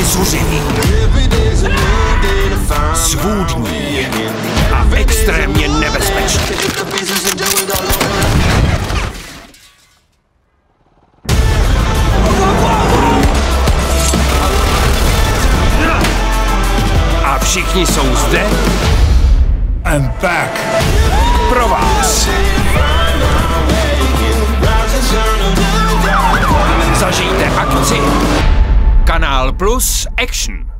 resurzyli. Zgłódni, a ekstremnie niebezpieczni. A všichni jsou zde? I'm back. Pro vás. Zažijte akci. Canal+ Action.